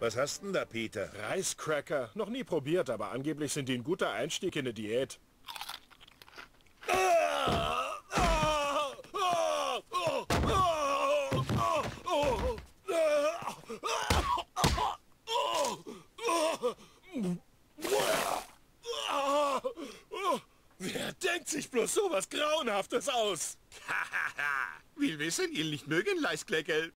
Was hast denn da, Peter? Reiscracker. Noch nie probiert, aber angeblich sind die ein guter Einstieg in eine Diät. Wer denkt sich bloß sowas Grauenhaftes aus? Hahaha. Wir wissen, ihr nicht mögen Reiscracker.